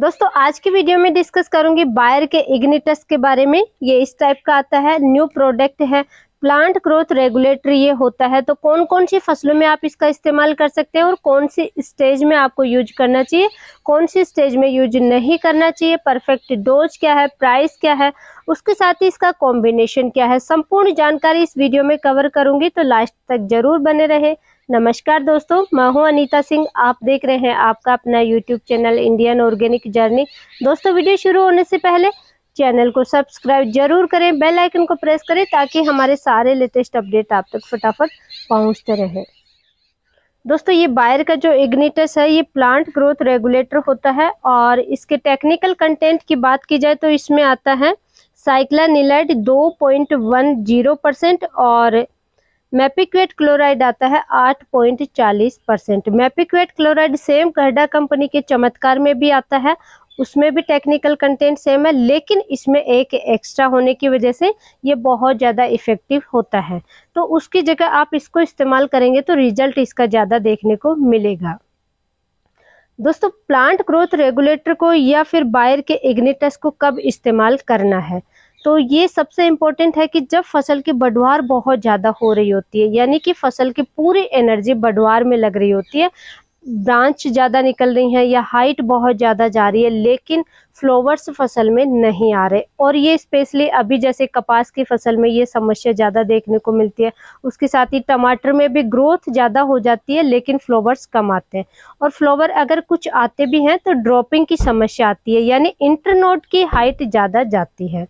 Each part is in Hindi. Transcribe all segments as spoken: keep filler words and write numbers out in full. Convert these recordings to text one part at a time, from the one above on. दोस्तों आज की वीडियो में डिस्कस करूंगी बायर के इग्निटस के बारे में। ये इस टाइप का आता है, न्यू प्रोडक्ट है, प्लांट ग्रोथ रेगुलेटरी ये होता है। तो कौन कौन सी फसलों में आप इसका इस्तेमाल कर सकते हैं और कौन सी स्टेज में आपको यूज करना चाहिए, कौन सी स्टेज में यूज नहीं करना चाहिए, परफेक्ट डोज क्या है, प्राइस क्या है, उसके साथ ही इसका कॉम्बिनेशन क्या है, संपूर्ण जानकारी इस वीडियो में कवर करूंगी, तो लास्ट तक जरूर बने रहे। नमस्कार दोस्तों, मैं हूं अनीता सिंह, आप देख रहे हैं आपका अपना YouTube channel Indian organic journey. दोस्तों वीडियो शुरू होने से पहले चैनल को सब्सक्राइब जरूर करें, बेल आइकन को प्रेस करें ताकि हमारे सारे लेटेस्ट अपडेट आप तक फटाफट पहुंचते रहें। दोस्तों ये बायर का जो इग्निटस है ये प्लांट ग्रोथ रेगुलेटर होता है और इसके टेक्निकल कंटेंट की बात की जाए तो इसमें आता है साइक्लानिलाइड दो पॉइंट वन जीरो परसेंट और मेपिक्वेट क्लोराइड आता है आठ पॉइंट चालीस percent. Mepiquat chloride same Gharda company के चमत्कार में भी आता है, उसमें भी टेक्निकल कंटेंट सेम है, लेकिन इसमें एक एक्स्ट्रा होने की वजह से ये बहुत ज़्यादा इफेक्टिव होता है। तो उसकी जगह आप इसको इस्तेमाल करेंगे तो रिजल्ट इसका ज़्यादा देखने को मिलेगा। दोस्तों प्लांट ग्रोथ रेगुलेटर को या फिर बायर के इग्निटस को कब इस्तेमाल करना है, तो ये सबसे इम्पोर्टेंट है कि जब फसल की बढ़वार बहुत ज़्यादा हो रही होती है, यानी कि फसल की पूरी एनर्जी बढ़वार में लग रही होती है, ब्रांच ज़्यादा निकल रही है या हाइट बहुत ज़्यादा जा रही है, लेकिन फ्लावर्स फसल में नहीं आ रहे। और ये स्पेशली अभी जैसे कपास की फसल में ये समस्या ज़्यादा देखने को मिलती है। उसके साथ ही टमाटर में भी ग्रोथ ज़्यादा हो जाती है लेकिन फ्लावर्स कम आते हैं, और फ्लावर अगर कुछ आते भी हैं तो ड्रॉपिंग की समस्या आती है, यानी इंटरनोड की हाइट ज़्यादा जाती है,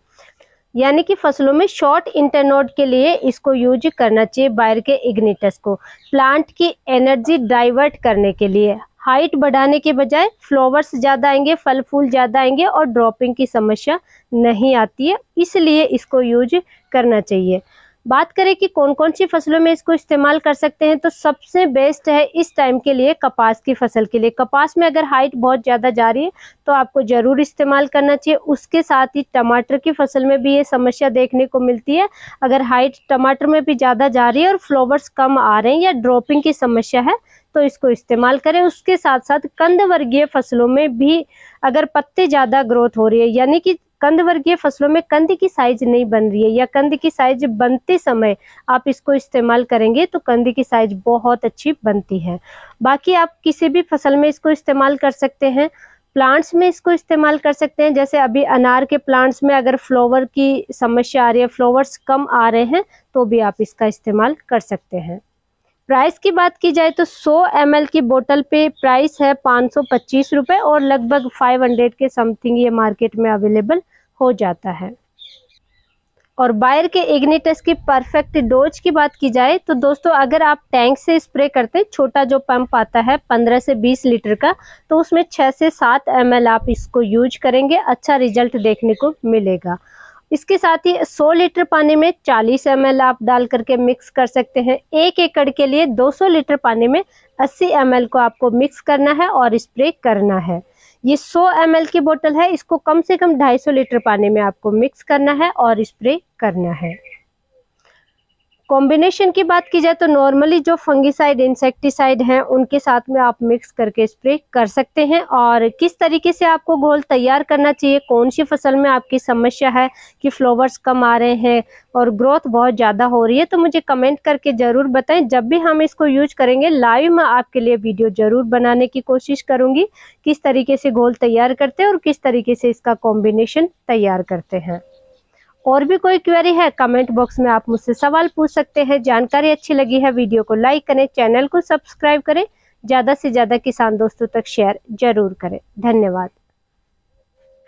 यानी कि फसलों में शॉर्ट इंटरनोड के लिए इसको यूज करना चाहिए बायर के इग्निटस को, प्लांट की एनर्जी डाइवर्ट करने के लिए। हाइट बढ़ाने के बजाय फ्लावर्स ज़्यादा आएंगे, फल फूल ज़्यादा आएंगे और ड्रॉपिंग की समस्या नहीं आती है, इसलिए इसको यूज करना चाहिए। बात करें कि कौन कौन सी फसलों में इसको इस्तेमाल कर सकते हैं, तो सबसे बेस्ट है इस टाइम के लिए कपास की फसल के लिए। कपास में अगर हाइट बहुत ज़्यादा जा रही है तो आपको ज़रूर इस्तेमाल करना चाहिए। उसके साथ ही टमाटर की फसल में भी ये समस्या देखने को मिलती है, अगर हाइट टमाटर में भी ज़्यादा जा रही है और फ्लावर्स कम आ रहे हैं या ड्रॉपिंग की समस्या है तो इसको इस्तेमाल करें। उसके साथ साथ कंदवर्गीय फसलों में भी अगर पत्ते ज़्यादा ग्रोथ हो रही है, यानी कि कंदवर्गीय फसलों में कंद की साइज नहीं बन रही है या कंद की साइज बनते समय आप इसको इस्तेमाल करेंगे तो कंद की साइज बहुत अच्छी बनती है। बाकी आप किसी भी फसल में इसको इस्तेमाल कर सकते हैं। प्लांट्स में इसको इस्तेमाल कर सकते हैं, जैसे अभी अनार के प्लांट्स में अगर फ्लावर की समस्या आ रही है, फ्लावर्स कम आ रहे हैं, तो भी आप इसका इस्तेमाल कर सकते हैं। प्राइस की बात की जाए तो सौ एम एल की बोतल पे प्राइस है पाँच सौ पच्चीस रुपये और लगभग पाँच सौ के समथिंग ये मार्केट में अवेलेबल हो जाता है। और बायर के इग्निटस की परफेक्ट डोज की बात की जाए तो दोस्तों अगर आप टैंक से स्प्रे करते हैं, छोटा जो पंप आता है पंद्रह से बीस लीटर का, तो उसमें छह से सात एम एल आप इसको यूज करेंगे, अच्छा रिजल्ट देखने को मिलेगा। इसके साथ ही सौ लीटर पानी में चालीस एम एल आप डाल करके मिक्स कर सकते हैं। एक एकड़ के लिए दो सौ लीटर पानी में अस्सी एम एल को आपको मिक्स करना है और स्प्रे करना है। ये सौ एम एल की बोतल है, इसको कम से कम दो सौ पचास लीटर पानी में आपको मिक्स करना है और स्प्रे करना है। कॉम्बिनेशन की बात की जाए तो नॉर्मली जो फंगिसाइड इंसेक्टिसाइड हैं उनके साथ में आप मिक्स करके स्प्रे कर सकते हैं। और किस तरीके से आपको घोल तैयार करना चाहिए, कौन सी फसल में आपकी समस्या है कि फ्लावर्स कम आ रहे हैं और ग्रोथ बहुत ज़्यादा हो रही है, तो मुझे कमेंट करके ज़रूर बताएं। जब भी हम इसको यूज करेंगे लाइव मैं आपके लिए वीडियो ज़रूर बनाने की कोशिश करूँगी, किस तरीके से घोल तैयार करते हैं और किस तरीके से इसका कॉम्बिनेशन तैयार करते हैं। और भी कोई क्वेरी है कमेंट बॉक्स में आप मुझसे सवाल पूछ सकते हैं। जानकारी अच्छी लगी है वीडियो को लाइक करें, चैनल को सब्सक्राइब करें, ज़्यादा से ज़्यादा किसान दोस्तों तक शेयर जरूर करें। धन्यवाद।